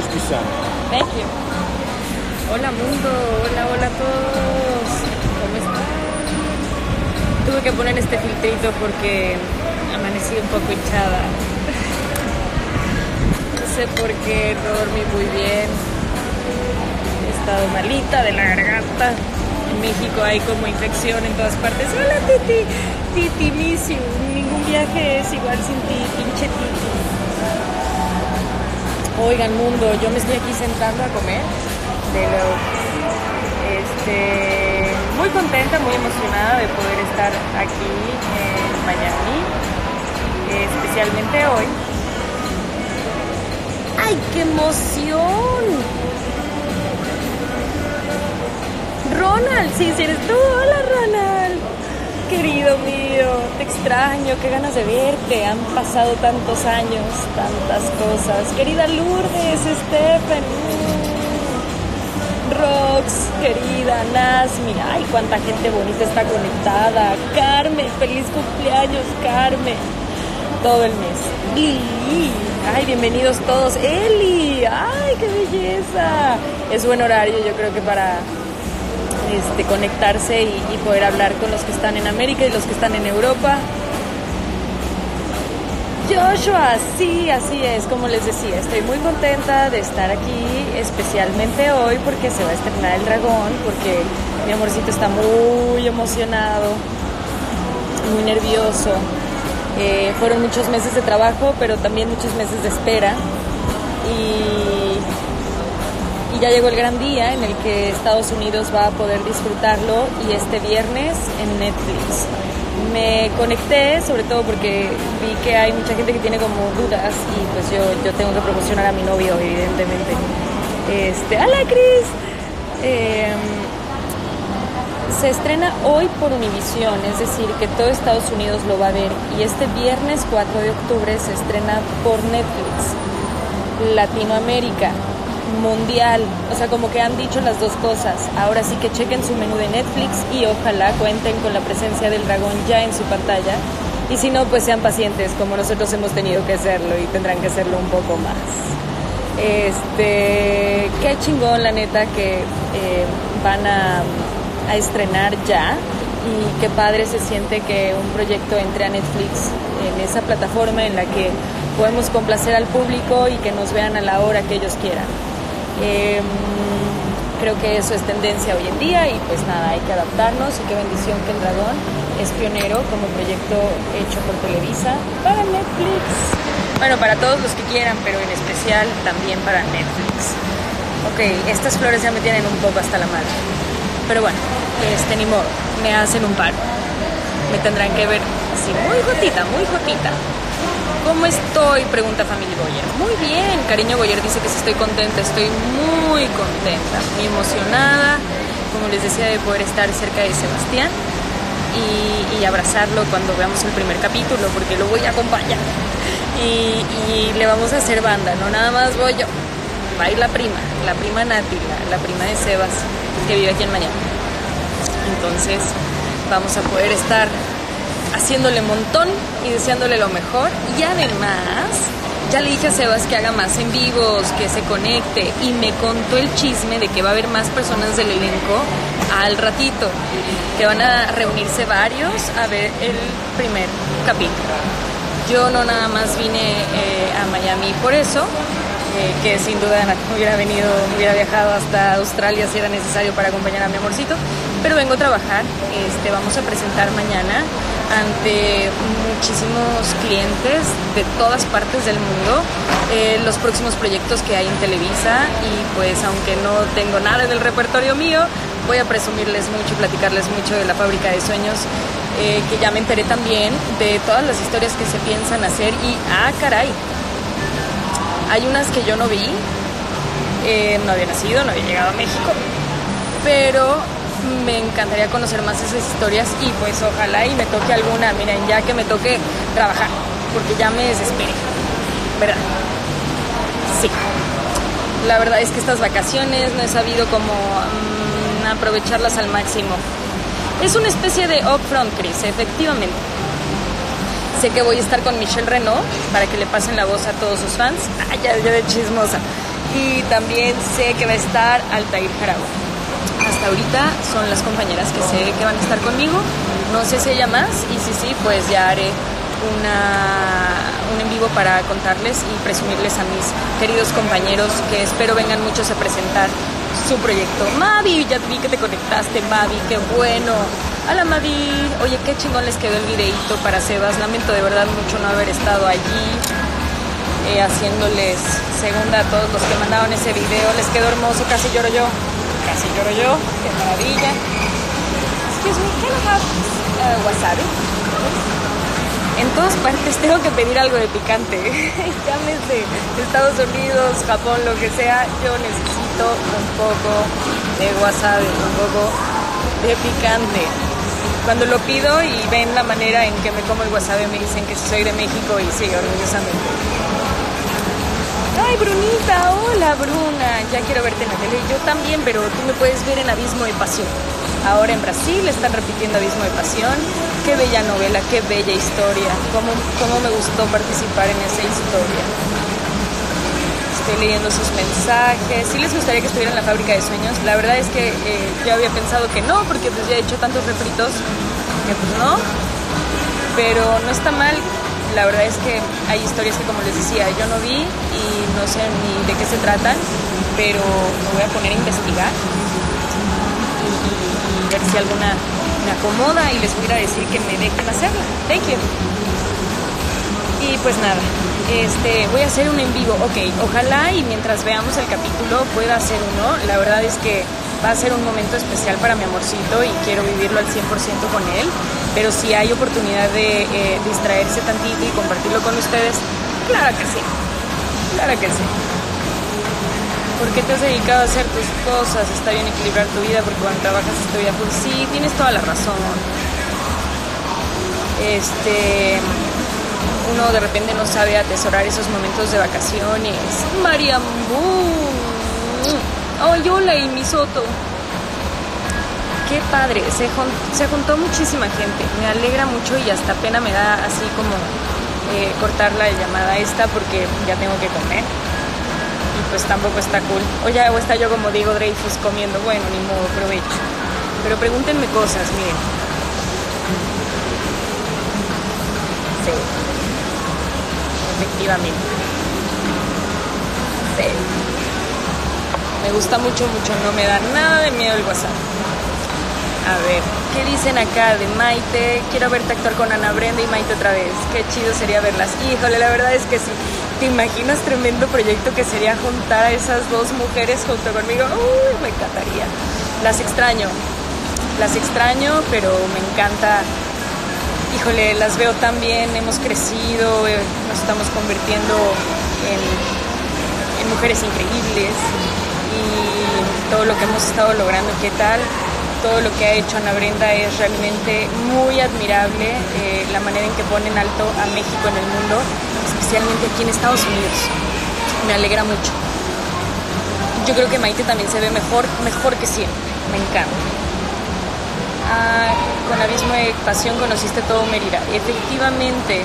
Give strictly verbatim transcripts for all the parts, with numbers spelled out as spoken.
justicia. Thank you. Hola mundo, hola, hola a todos. ¿Cómo están? Tuve que poner este filtrito porque amanecí un poco hinchada. No sé por qué, no dormí muy bien. He estado malita de la garganta. En México hay como infección en todas partes. Hola Titi, Titi, miss you. Ningún viaje es igual sin ti, pinche Titi. Oigan mundo, yo me estoy aquí sentando a comer. De lo, este, muy contenta, muy emocionada de poder estar aquí en Miami, especialmente hoy. ¡Ay, qué emoción! Ronald, sí, si eres tú, hola Ronald, querido mío, te extraño, qué ganas de verte, han pasado tantos años, tantas cosas, querida Lourdes, Stephen, Rox, querida Nazmi, ay, cuánta gente bonita está conectada, Carmen, feliz cumpleaños, Carmen, todo el mes, Lili, ay, bienvenidos todos, Eli, ay, qué belleza, es buen horario, yo creo que para... Este, conectarse y, y poder hablar con los que están en América y los que están en Europa. Joshua, sí, así es, como les decía, estoy muy contenta de estar aquí, especialmente hoy porque se va a estrenar El Dragón, porque mi amorcito está muy emocionado, muy nervioso. Eh, fueron muchos meses de trabajo, pero también muchos meses de espera. Y... Y ya llegó el gran día en el que Estados Unidos va a poder disfrutarlo y este viernes en Netflix. Me conecté sobre todo porque vi que hay mucha gente que tiene como dudas y pues yo, yo tengo que promocionar a mi novio, evidentemente. Este, ¡Hola, Cris! Eh, se estrena hoy por Univisión, es decir, que todo Estados Unidos lo va a ver. Y este viernes cuatro de octubre se estrena por Netflix, Latinoamérica. Mundial, o sea, como que han dicho las dos cosas. Ahora sí que chequen su menú de Netflix y ojalá cuenten con la presencia del dragón ya en su pantalla. Y si no, pues sean pacientes, como nosotros hemos tenido que hacerlo y tendrán que hacerlo un poco más. Este, qué chingón, la neta, que eh, van a, a estrenar ya y qué padre se siente que un proyecto entre a Netflix en esa plataforma en la que podemos complacer al público y que nos vean a la hora que ellos quieran. Eh, creo que eso es tendencia hoy en día y pues nada, hay que adaptarnos y qué bendición que El Dragón es pionero como proyecto hecho por Televisa para Netflix. Bueno, para todos los que quieran, pero en especial también para Netflix. Ok, estas flores ya me tienen un poco hasta la madre. Pero bueno, este, ni modo, me hacen un par. Me tendrán que ver así, muy gotita, muy gotita. ¿Cómo estoy? Pregunta Family Goyer. Muy bien, cariño Goyer dice que sí estoy contenta, estoy muy contenta, muy emocionada, como les decía, de poder estar cerca de Sebastián y, y abrazarlo cuando veamos el primer capítulo, porque lo voy a acompañar y, y le vamos a hacer banda, no nada más voy yo, va a ir la prima, la prima Nati, la, la prima de Sebas, que vive aquí en Miami. Entonces vamos a poder estar haciéndole montón y deseándole lo mejor. Y además, ya le dije a Sebas que haga más en vivos, que se conecte. Y me contó el chisme de que va a haber más personas del elenco al ratito. Que van a reunirse varios a ver el primer capítulo. Yo no nada más vine eh, a Miami por eso, eh, que sin duda no hubiera venido, hubiera viajado hasta Australia si era necesario para acompañar a mi amorcito. Pero vengo a trabajar, este, vamos a presentar mañana ante muchísimos clientes de todas partes del mundo eh, los próximos proyectos que hay en Televisa y pues aunque no tengo nada en el repertorio mío, voy a presumirles mucho y platicarles mucho de la fábrica de sueños, eh, que ya me enteré también de todas las historias que se piensan hacer y ¡ah, caray! Hay unas que yo no vi, eh, no había nacido, no había llegado a México, pero... me encantaría conocer más esas historias y pues ojalá y me toque alguna. Miren, ya que me toque trabajar, porque ya me desesperé, ¿verdad? Sí. La verdad es que estas vacaciones no he sabido como mmm, aprovecharlas al máximo. Es una especie de upfront, Chris, efectivamente. Sé que voy a estar con Michelle Renaud para que le pasen la voz a todos sus fans. Ah, ya, ya de chismosa. y también sé que va a estar Altair Jarabó. Hasta ahorita son las compañeras que sé que van a estar conmigo, no sé si ella más, y si sí, pues ya haré una, un en vivo para contarles y presumirles a mis queridos compañeros, que espero vengan muchos a presentar su proyecto. Mavi, ya vi que te conectaste, Mavi, qué bueno. Hola, Mavi. Oye, qué chingón les quedó el videíto para Sebas. Lamento de verdad mucho no haber estado allí eh, haciéndoles segunda a todos los que mandaron ese video. Les quedó hermoso, casi lloro yo. Casi lloro yo, qué maravilla. Excuse me, can I have uh, wasabi? En todas partes tengo que pedir algo de picante. Llámese Estados Unidos, Japón, lo que sea. Yo necesito un poco de wasabi, un poco de picante. Cuando lo pido y ven la manera en que me como el wasabi, me dicen que soy de México, y sí, orgullosamente. Ay, Brunita, hola, Bruna. Ya quiero verte en la tele. Yo también, pero tú me puedes ver en Abismo de Pasión. Ahora en Brasil están repitiendo Abismo de Pasión. Qué bella novela, qué bella historia. Cómo, cómo me gustó participar en esa historia. Estoy leyendo sus mensajes. ¿Sí les gustaría que estuviera en la fábrica de sueños? La verdad es que eh, yo había pensado que no, porque pues ya he hecho tantos refritos que pues no. Pero no está mal. La verdad es que hay historias que, como les decía, yo no vi y no sé ni de qué se tratan, pero me voy a poner a investigar y, y, y ver si alguna me acomoda, y les voy a decir que me dejen hacerla. Thank you. Y pues nada, este, voy a hacer un en vivo. Ok, ojalá y mientras veamos el capítulo pueda hacer uno. La verdad es que va a ser un momento especial para mi amorcito y quiero vivirlo al cien por ciento con él. Pero si hay oportunidad de eh, distraerse tantito y compartirlo con ustedes, claro que sí, claro que sí. ¿Por qué te has dedicado a hacer tus cosas? Está bien equilibrar tu vida, porque cuando trabajas es tu vida. Pues sí, tienes toda la razón. Este, uno de repente no sabe atesorar esos momentos de vacaciones. Mariambú. ¡Ay, hola, y mi Soto! ¡Qué padre! Se, jun se juntó muchísima gente. Me alegra mucho y hasta pena me da así como eh, cortar la llamada esta, porque ya tengo que comer. Y pues tampoco está cool. O ya o está yo como Diego Dreyfus comiendo. Bueno, ni modo, provecho. Pero pregúntenme cosas, miren. Sí. Efectivamente. Sí. Me gusta mucho, mucho. No me da nada de miedo el WhatsApp. A ver, ¿qué dicen acá de Maite? Quiero verte actuar con Ana Brenda y Maite otra vez. Qué chido sería verlas. Híjole, la verdad es que sí. ¿Te imaginas tremendo proyecto que sería juntar a esas dos mujeres junto conmigo? Uy, me encantaría. Las extraño. Las extraño, pero me encanta. Híjole, las veo tan bien. Hemos crecido. Eh, nos estamos convirtiendo en, en mujeres increíbles. Y todo lo que hemos estado logrando, ¿qué tal? Todo lo que ha hecho Ana Brenda es realmente muy admirable. Eh, la manera en que pone en alto a México en el mundo, especialmente aquí en Estados Unidos. Me alegra mucho. Yo creo que Maite también se ve mejor, mejor que siempre. Me encanta. Ah, con Abismo de Pasión conociste todo Mérida. Efectivamente,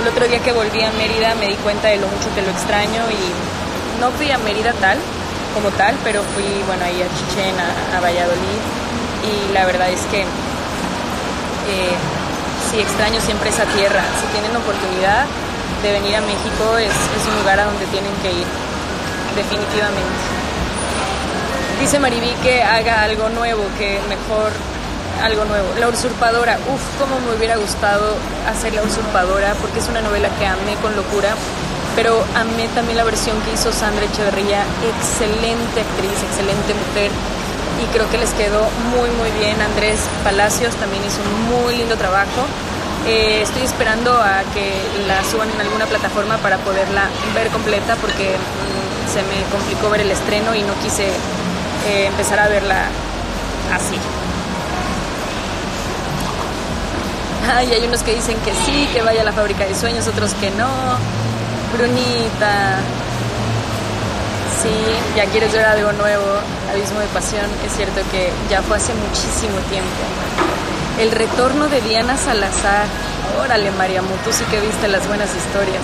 el otro día que volví a Mérida me di cuenta de lo mucho que lo extraño, y no fui a Mérida tal... como tal, pero fui, bueno, ahí a Chichén, a, a Valladolid, y la verdad es que eh, sí extraño siempre esa tierra. Si tienen oportunidad de venir a México, es, es un lugar a donde tienen que ir, definitivamente. Dice Mariví que haga algo nuevo, que mejor algo nuevo. La Usurpadora, uff, cómo me hubiera gustado hacer La Usurpadora, porque es una novela que amé con locura. Pero amé también la versión que hizo Sandra Echeverría, excelente actriz, excelente mujer, y creo que les quedó muy muy bien. Andrés Palacios también hizo un muy lindo trabajo. Eh, estoy esperando a que la suban en alguna plataforma para poderla ver completa, porque mm, se me complicó ver el estreno y no quise eh, empezar a verla así. Ay, hay unos que dicen que sí, que vaya a la fábrica de sueños, otros que no. Brunita, sí, ya quieres ver algo nuevo. Abismo de Pasión, es cierto que ya fue hace muchísimo tiempo. El retorno de Diana Salazar, órale, Mariamu, tú sí que viste las buenas historias.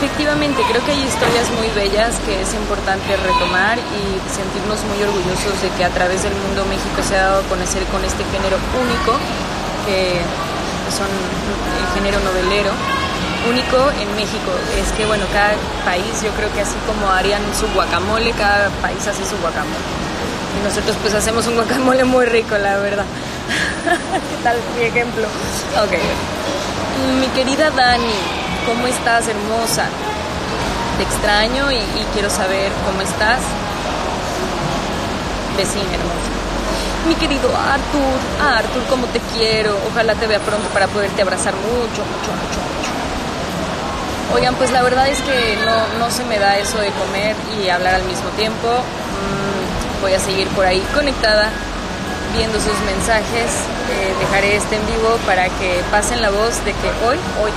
efectivamente, creo que hay historias muy bellas que es importante retomar y sentirnos muy orgullosos de que a través del mundo México se ha dado a conocer con este género único, que son el género novelero, único en México. Es que, bueno, cada país, yo creo que así como harían su guacamole, cada país hace su guacamole. Y nosotros pues hacemos un guacamole muy rico, la verdad. ¿Qué tal mi ejemplo? Ok. Mi querida Dani, ¿cómo estás, hermosa? Te extraño y, y quiero saber cómo estás. Vecina hermosa. Mi querido Arthur, ah, Arthur, ¿cómo te quiero? Ojalá te vea pronto para poderte abrazar mucho, mucho, mucho, mucho. Oigan, pues la verdad es que no, no se me da eso de comer y hablar al mismo tiempo. Mm, voy a seguir por ahí conectada, viendo sus mensajes. Eh, dejaré este en vivo para que pasen la voz de que hoy, hoy,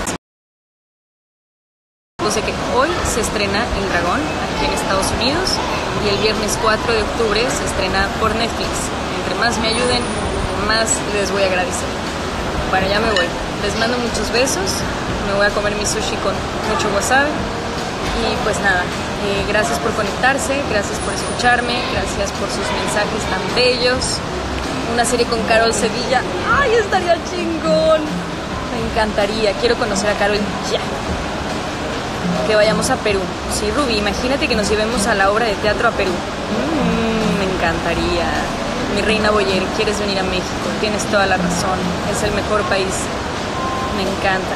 de que hoy se estrena El Dragón aquí en Estados Unidos y el viernes cuatro de octubre se estrena por Netflix. Entre más me ayuden, más les voy a agradecer. Bueno, ya me voy. Les mando muchos besos. Me voy a comer mi sushi con mucho wasabi. Y pues nada, eh, gracias por conectarse, gracias por escucharme, gracias por sus mensajes tan bellos. Una serie con Carol Sevilla, ¡ay, estaría chingón! Me encantaría, quiero conocer a Carol ya. Que vayamos a Perú. Sí, Ruby, imagínate que nos llevemos a la obra de teatro a Perú. Mm, me encantaría. Mi reina Boyer, ¿quieres venir a México? Tienes toda la razón, es el mejor país. Me encanta.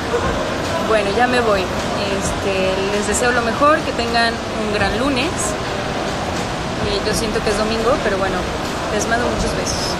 Bueno, ya me voy. Este, les deseo lo mejor, que tengan un gran lunes. Eh, yo siento que es domingo, pero bueno, les mando muchos besos.